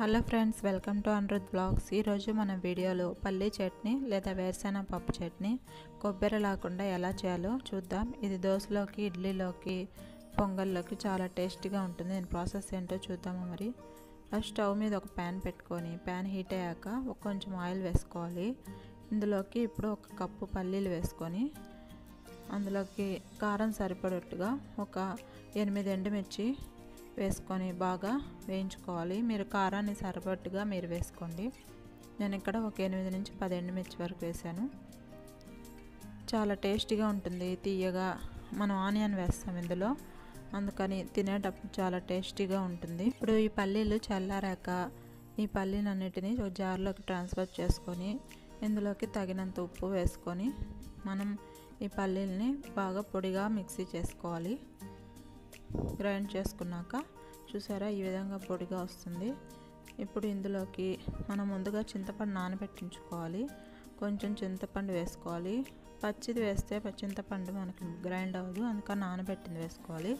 Hello friends, welcome to Anirudh vlogs. ఈ రోజు మన వీడియోలో పల్లి చట్నీ లేదా వేరుశనగ పప్పు చట్నీ కొబ్బరి లేకుండా ఎలా చేయాలో చూద్దాం। ఇది దోశలోకి, ఇడ్లీలోకి, పొంగల్లోకి చాలా టేస్టీగా ఉంటుంది। దీని ప్రాసెస్ ఏంటో చూద్దాము। మరి ఫస్ట్ స్టవ్ మీద ఒక ప్యాన్ పెట్టుకొని, ప్యాన్ హీట్ అయ్యాక ఒక కొంచెం ఆయిల్ వేసుకోవాలి। ఇందులోకి ఇప్పుడు ఒక కప్పు పల్లీలు వేసుకొని, అందులోకి కారం సరిపడట్టుగా ఒక 8 ఎండుమిర్చి వేసుకొని బాగా వేయించుకోవాలి। మీరు కారాన్ని సరిపట్టుగా మీరు వేసుకోండి। నేను ఇక్కడ ఒక 8 నుంచి 10 ఎండుమిర్చి వరకు వేసాను। చాలా టేస్టీగా ఉంటుంది, తీయగా। మనం ఆనియన్ వేస్తాం ఇందులో, అందుకని తినేటప్పుడు చాలా టేస్టీగా ఉంటుంది। ఇప్పుడు ఈ పల్లీలు చల్లారాక ఈ పల్లీలన్నిటిని ఒక జార్లోకి ట్రాన్స్ఫర్ చేసుకొని, ఇందులోకి తగినంత ఉప్పు వేసుకొని మనం ఈ పల్లీలని బాగా పొడిగా మిక్సీ చేసుకోవాలి। గ్రైండ్ చేసుకున్నాక చూసారా, ఈ విధంగా పొడిగా వస్తుంది। ఇప్పుడు ఇందులోకి మనం ముందుగా చింతపండు నానబెట్టించుకోవాలి, కొంచెం చింతపండు వేసుకోవాలి। పచ్చిది వేస్తే చింతపండు మనకి గ్రైండ్ అవ్వదు, అందుకని నానబెట్టింది వేసుకోవాలి।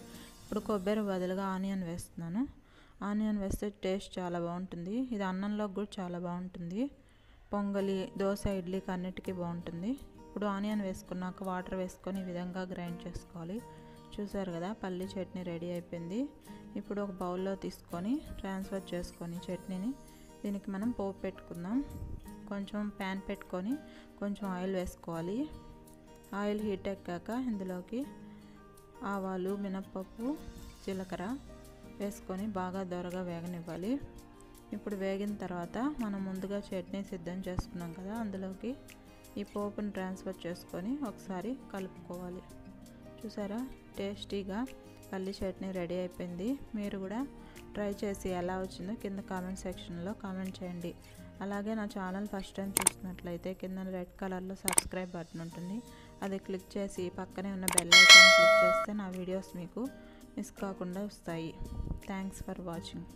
ఇప్పుడు కొబ్బరి బదులుగా ఆనియన్ వేస్తున్నాను। ఆనియన్ వేస్తే టేస్ట్ చాలా బాగుంటుంది। ఇది అన్నంలో కూడా చాలా బాగుంటుంది, పొంగలి, దోశ, ఇడ్లీకి అన్నిటికీ బాగుంటుంది। ఇప్పుడు ఆనియన్ వేసుకున్నాక వాటర్ వేసుకొని ఈ విధంగా గ్రైండ్ చేసుకోవాలి। చూసారు కదా, పల్లి చట్నీ రెడీ అయిపోయింది। ఇప్పుడు ఒక బౌల్లో తీసుకొని ట్రాన్స్ఫర్ చేసుకొని చట్నీని దీనికి మనం పోపు పెట్టుకుందాం। కొంచెం ప్యాన్ పెట్టుకొని కొంచెం ఆయిల్ వేసుకోవాలి। ఆయిల్ హీట్ ఎక్కాక ఇందులోకి ఆవాలు, మినప్పప్పు, జీలకర్ర వేసుకొని బాగా దొరగా వేగనివ్వాలి। ఇప్పుడు వేగిన తర్వాత మనం ముందుగా చట్నీ సిద్ధం చేసుకున్నాం కదా, అందులోకి ఈ పోపును ట్రాన్స్ఫర్ చేసుకొని ఒకసారి కలుపుకోవాలి। చూసారా, టేస్టీగా పల్లి చట్నీ రెడీ అయిపోయింది। మీరు కూడా ట్రై చేసి ఎలా వచ్చిందో కింద కామెంట్ సెక్షన్లో కామెంట్ చేయండి। అలాగే నా ఛానల్ ఫస్ట్ టైం చూసినట్లయితే కింద రెడ్ కలర్లో సబ్స్క్రైబ్ బటన్ ఉంటుంది, అది క్లిక్ చేసి పక్కనే ఉన్న బెల్ ఐకాన్ క్లిక్ చేస్తే నా వీడియోస్ మీకు మిస్ కాకుండా వస్తాయి। Thanks for watching.